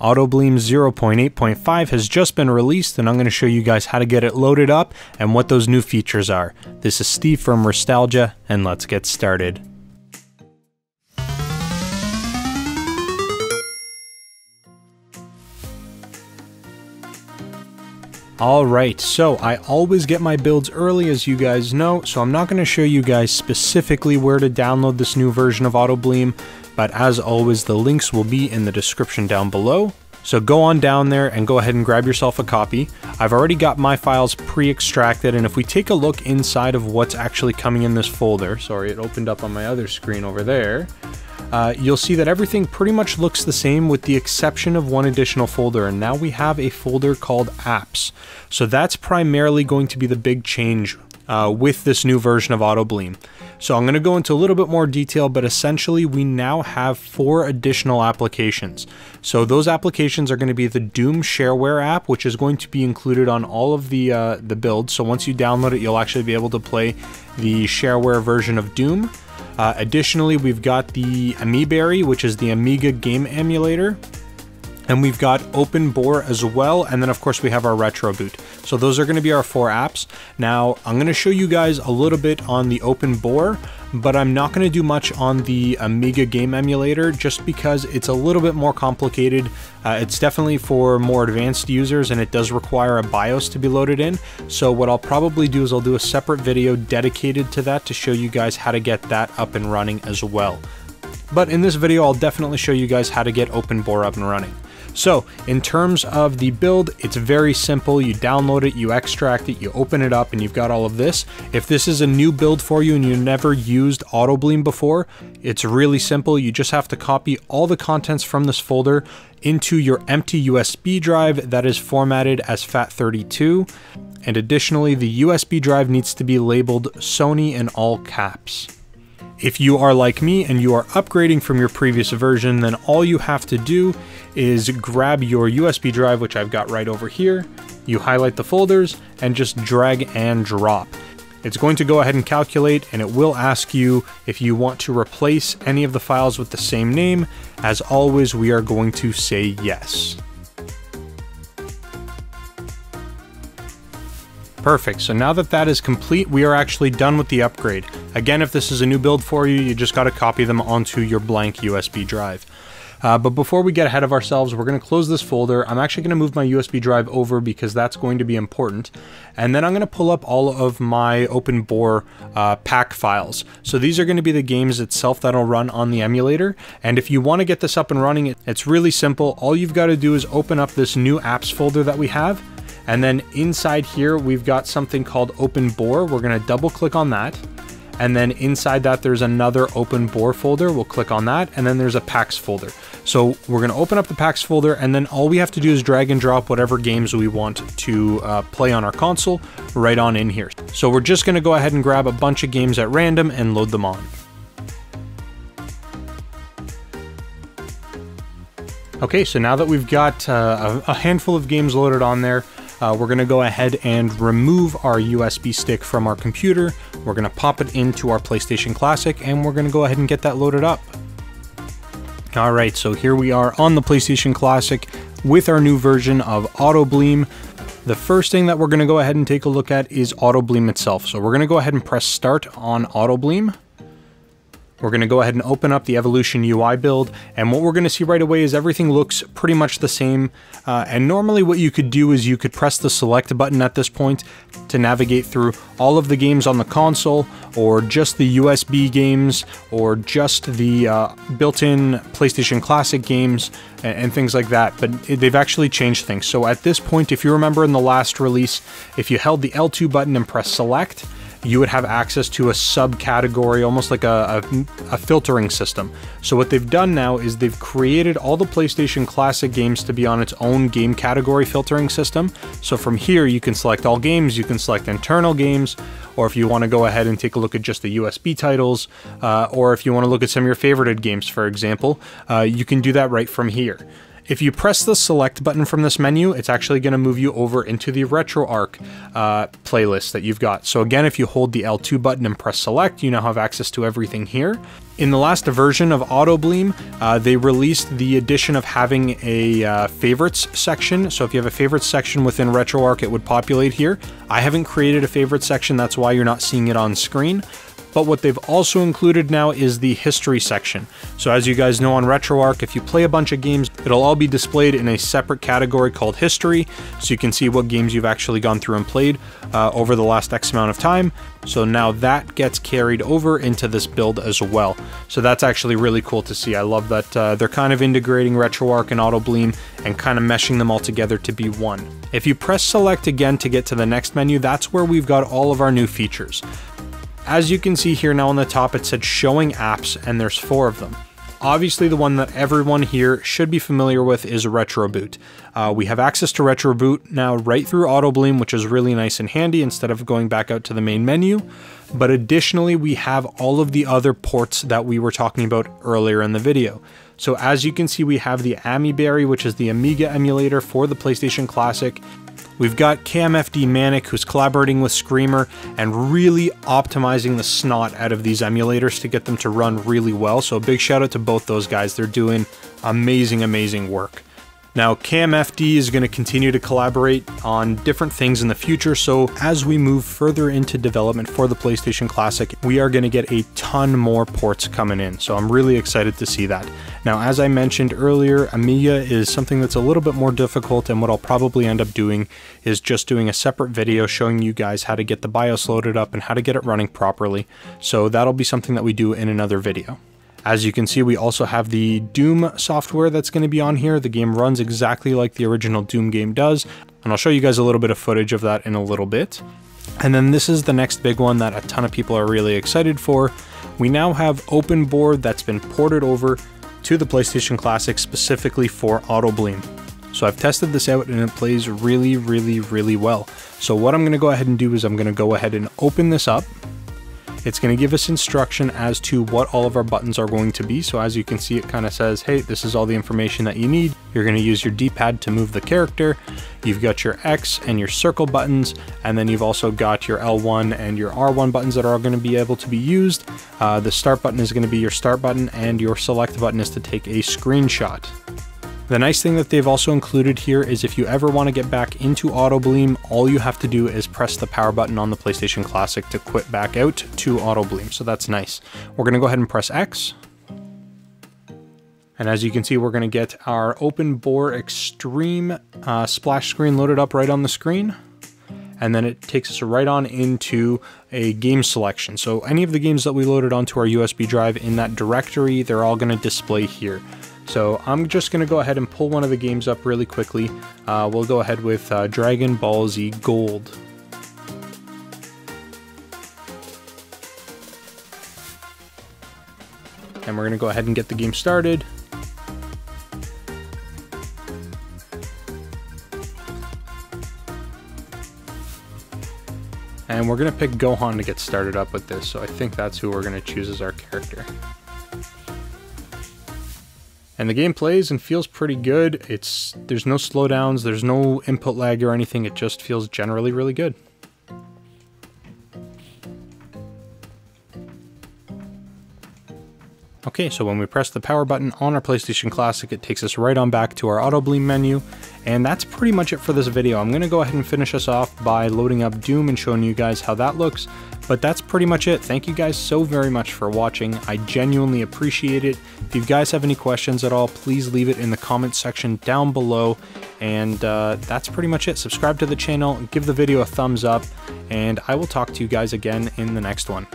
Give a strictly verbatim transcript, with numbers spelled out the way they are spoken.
AutoBleem zero point eight point five has just been released, and I'm going to show you guys how to get it loaded up and what those new features are. This is Steve from Restalgia, and let's get started. Alright, so I always get my builds early, as you guys know, so I'm not going to show you guys specifically where to download this new version of AutoBleem, but as always the links will be in the description down below. So go on down there and go ahead and grab yourself a copy. I've already got my files pre-extracted, and if we take a look inside of what's actually coming in this folder, sorry it opened up on my other screen over there, Uh, you'll see that everything pretty much looks the same with the exception of one additional folder, and now we have a folder called apps. So that's primarily going to be the big change uh, with this new version of AutoBleem. So I'm going to go into a little bit more detail, but essentially we now have four additional applications. So those applications are going to be the Doom shareware app, which is going to be included on all of the, uh, the builds. So once you download it, you'll actually be able to play the shareware version of Doom. Uh, additionally, we've got the AmiBerry, which is the Amiga game emulator, and we've got OpenBOR as well, and then of course we have our RetroBoot. So those are going to be our four apps. Now, I'm going to show you guys a little bit on the OpenBOR, but I'm not going to do much on the Amiga game emulator just because it's a little bit more complicated. Uh, it's definitely for more advanced users, and it does require a BIOS to be loaded in. So what I'll probably do is I'll do a separate video dedicated to that to show you guys how to get that up and running as well. But in this video, I'll definitely show you guys how to get OpenBOR up and running. So in terms of the build, it's very simple. You download it, you extract it, you open it up, and you've got all of this. If this is a new build for you and you never used AutoBleem before, it's really simple. You just have to copy all the contents from this folder into your empty U S B drive that is formatted as FAT thirty-two. And additionally, the U S B drive needs to be labeled Sony in all caps. If you are like me and you are upgrading from your previous version, then all you have to do is grab your U S B drive, which I've got right over here. You highlight the folders and just drag and drop. It's going to go ahead and calculate, and it will ask you if you want to replace any of the files with the same name. As always, we are going to say yes. Perfect, so now that that is complete, we are actually done with the upgrade. Again, if this is a new build for you, you just gotta copy them onto your blank U S B drive. Uh, but before we get ahead of ourselves, we're gonna close this folder. I'm actually gonna move my U S B drive over because that's going to be important. And then I'm gonna pull up all of my OpenBOR uh, pack files. So these are gonna be the games itself that'll run on the emulator. And if you wanna get this up and running, it's really simple. All you've gotta do is open up this new apps folder that we have. And then inside here, we've got something called OpenBOR. We're gonna double click on that. And then inside that, there's another OpenBOR folder. We'll click on that. And then there's a packs folder. So we're gonna open up the packs folder, and then all we have to do is drag and drop whatever games we want to uh, play on our console right on in here. So we're just gonna go ahead and grab a bunch of games at random and load them on. Okay, so now that we've got uh, a handful of games loaded on there, Uh, we're gonna go ahead and remove our U S B stick from our computer. We're gonna pop it into our PlayStation Classic, and we're gonna go ahead and get that loaded up. All right, so here we are on the PlayStation Classic with our new version of AutoBleem. The first thing that we're gonna go ahead and take a look at is AutoBleem itself. So we're gonna go ahead and press start on AutoBleem. We're gonna go ahead and open up the Evolution U I build, and what we're gonna see right away is everything looks pretty much the same. Uh, and normally what you could do is you could press the select button at this point to navigate through all of the games on the console, or just the U S B games, or just the uh, built-in PlayStation Classic games, and, and things like that, but it, they've actually changed things. So at this point, if you remember in the last release, if you held the L two button and press select, you would have access to a subcategory, almost like a, a, a filtering system. So what they've done now is they've created all the PlayStation Classic games to be on its own game category filtering system. So from here, you can select all games, you can select internal games, or if you want to go ahead and take a look at just the U S B titles, uh, or if you want to look at some of your favorited games, for example, uh, you can do that right from here. If you press the select button from this menu, it's actually going to move you over into the RetroArch uh, playlist that you've got. So again, if you hold the L two button and press select, you now have access to everything here. In the last version of AutoBleem, uh, they released the addition of having a uh, favorites section. So if you have a favorites section within RetroArch, it would populate here. I haven't created a favorites section, that's why you're not seeing it on screen. But what they've also included now is the history section. So as you guys know on RetroArch, if you play a bunch of games, it'll all be displayed in a separate category called history. So you can see what games you've actually gone through and played uh, over the last X amount of time. So now that gets carried over into this build as well. So that's actually really cool to see. I love that uh, they're kind of integrating RetroArch and AutoBleem and kind of meshing them all together to be one. If you press select again to get to the next menu, that's where we've got all of our new features. As you can see here now on the top, it said showing apps, and there's four of them. Obviously, the one that everyone here should be familiar with is RetroBoot. Uh, we have access to RetroBoot now right through AutoBleem, which is really nice and handy instead of going back out to the main menu. But additionally, we have all of the other ports that we were talking about earlier in the video. So as you can see, we have the AmiBerry, which is the Amiga emulator for the PlayStation Classic. We've got KMFDManic, who's collaborating with Screamer and really optimizing the snot out of these emulators to get them to run really well. So a big shout out to both those guys. They're doing amazing, amazing work. Now, K M F D is going to continue to collaborate on different things in the future. So as we move further into development for the PlayStation Classic, we are going to get a ton more ports coming in. So I'm really excited to see that. Now, as I mentioned earlier, Amiga is something that's a little bit more difficult. And what I'll probably end up doing is just doing a separate video showing you guys how to get the BIOS loaded up and how to get it running properly. So that'll be something that we do in another video. As you can see, we also have the Doom software that's going to be on here. The game runs exactly like the original Doom game does, and I'll show you guys a little bit of footage of that in a little bit. And then this is the next big one that a ton of people are really excited for. We now have OpenBOR that's been ported over to the PlayStation Classic specifically for AutoBleem. So I've tested this out and it plays really, really, really well. So what I'm going to go ahead and do is I'm going to go ahead and open this up. It's going to give us instruction as to what all of our buttons are going to be. So as you can see, it kind of says, hey, this is all the information that you need. You're going to use your D-pad to move the character. You've got your X and your circle buttons, and then you've also got your L one and your R one buttons that are going to be able to be used. Uh, the start button is going to be your start button, and your select button is to take a screenshot. The nice thing that they've also included here is if you ever want to get back into AutoBleem, all you have to do is press the power button on the PlayStation Classic to quit back out to AutoBleem, so that's nice. We're going to go ahead and press X. And as you can see, we're going to get our OpenBOR Extreme uh, splash screen loaded up right on the screen. And then it takes us right on into a game selection. So any of the games that we loaded onto our U S B drive in that directory, they're all going to display here. So I'm just going to go ahead and pull one of the games up really quickly. Uh, we'll go ahead with uh, Dragon Ball Z Gold. And we're going to go ahead and get the game started. And we're going to pick Gohan to get started up with this. So I think that's who we're going to choose as our character. And the game plays and feels pretty good. It's there's no slowdowns, there's no input lag or anything. It just feels generally really good. Okay, so when we press the power button on our PlayStation Classic, it takes us right on back to our AutoBleem menu. And that's pretty much it for this video. I'm going to go ahead and finish us off by loading up Doom and showing you guys how that looks. But that's pretty much it. Thank you guys so very much for watching. I genuinely appreciate it. If you guys have any questions at all, please leave it in the comment section down below. And uh, that's pretty much it. Subscribe to the channel, give the video a thumbs up, and I will talk to you guys again in the next one.